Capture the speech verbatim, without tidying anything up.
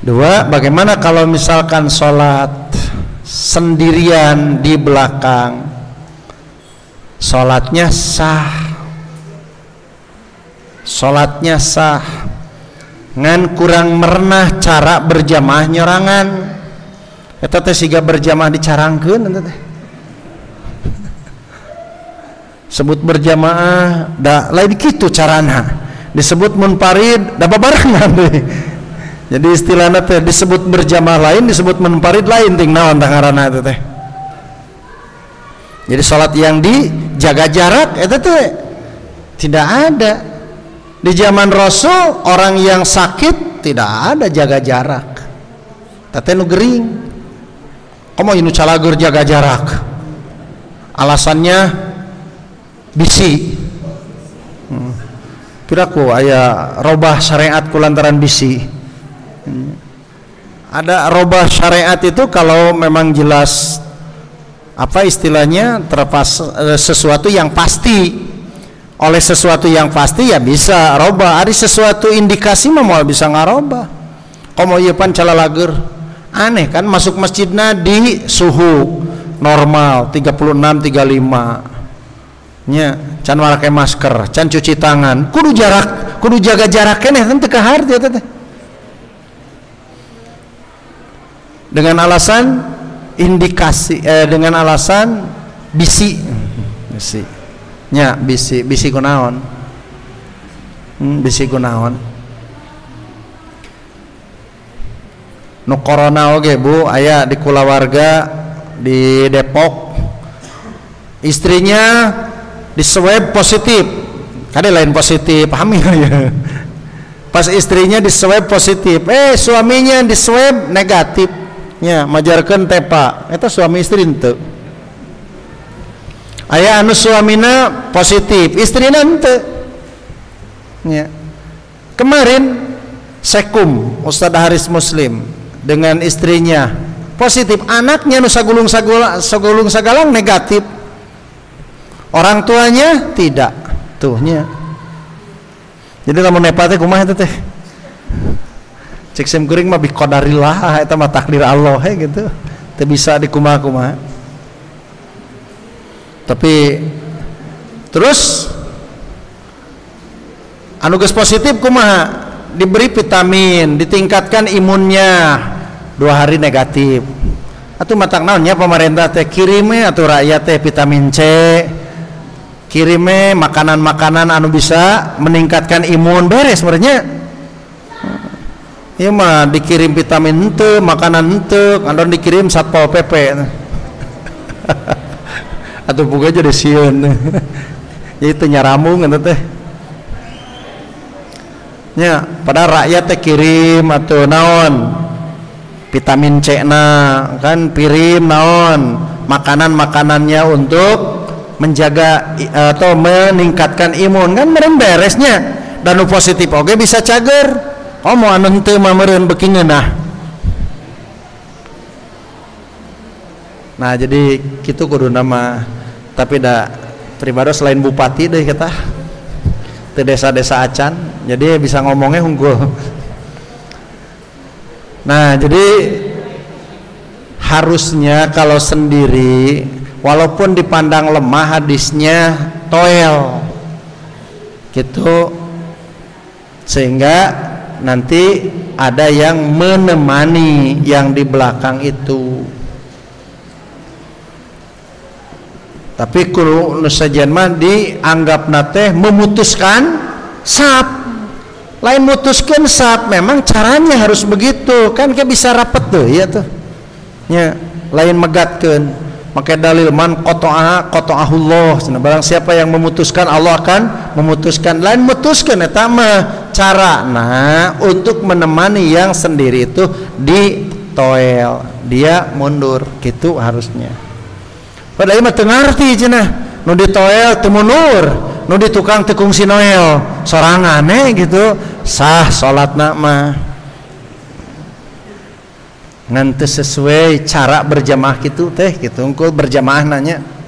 Dua, bagaimana kalau misalkan sholat sendirian di belakang, sholatnya sah, sholatnya sah, ngan kurang merenah cara berjamaah nyerangan, eta teh siga berjamaah dicarangkeun, sebut berjamaah, da lain kitu carana, disebut munfarid, da babarengan deh. Jadi istilahnya teh disebut berjamaah lain, disebut munfarid lain, ting naon tah ngaranna eta teh. Jadi sholat yang dijaga jarak eta teh tidak ada. Di zaman Rasul orang yang sakit tidak ada jaga jarak. Eta teh nu gering. Komo anu calagur jaga jarak. Alasannya bisi. Hmm. Piraku aya robah syariat kulantaran bisi. Ada robah syariat itu kalau memang jelas apa istilahnya terpas sesuatu yang pasti oleh sesuatu yang pasti ya bisa robah. Ada sesuatu indikasi memual bisa ngarobah. Komo ieu pan calalager aneh kan, masuk masjidna di suhu normal tiga puluh enam tiga puluh lima nya, can make masker, can cuci tangan, kudu jarak, kudu jaga jarak keneh teu kahar teh teh. Dengan alasan indikasi, eh, dengan alasan bisi, bisi, nya bisi, bisi kunaon, hmm, bisi kunaon. Nu corona oge bu, aya di kulawarga di Depok, istrinya diswab positif, kade lain positif, hamil ya. Pas istrinya diswab positif, eh suaminya diswab negatif. Ya, majarkan tepa, itu suami istri ente. Ayah anu suamina positif, istri ente. Ya. Kemarin sekum Ustadz Haris Muslim dengan istrinya positif, anaknya nu sagulung sagulung sagalang negatif, orang tuanya tidak, tuhnya. Jadi lamun nepate kumaha itu teh? Cek sem kuring mah biqadarillah eta mah takdir Allah he gitu. Teu bisa dikumaha-kumaha. Tapi terus anu geus positif kumaha? Diberi vitamin, ditingkatkan imunnya. Dua hari negatif. Atuh matak naon nya pemerintah teh kirime atuh rakyat teh vitamin C. Kirime makanan-makanan anu bisa meningkatkan imun, beres sebenarnya. Iya mah dikirim vitamin ente, makanan ente, andon dikirim Satpol P P atau buka aja di sieun. Jadi teu nyaramung eta teh. Nya, padahal rakyat teh kirim atau naon vitamin C-na kan kirim naon makanan-makanannya untuk menjaga atau meningkatkan imun kan meren beresnya. Dan nu positif oge bisa cager. Omo anu henteu mah meureun beki ngeunah. Nah jadi kitu kuduna mah, tapi da pribados lain bupati deui kita teu desa-desa acan, jadi bisa ngomongnya unggul. Nah jadi harusnya kalau sendiri walaupun dipandang lemah hadisnya toel gitu, sehingga nanti ada yang menemani yang di belakang itu. Tapi kudu nusajan mah dianggapna teh memutuskan sap, lain mutuskan sap, memang caranya harus begitu kan, ke bisa rapet tuh ya tuh ya, lain megatkan pakai dalil man qata'a qata'ahullah, barang siapa yang memutuskan Allah akan memutuskan, lain mutuskan eta mah carana untuk menemani yang sendiri itu ditoel, dia mundur gitu harusnya. Padahal mah teu ngarti cenah, nu ditoel teu mundur, nu ditukang teu kungsi noel, sorangan eh gitu, sah salatna mah. Ngan teu sesuai cara berjamaah gitu teh gitu, engkul berjamaah nanya.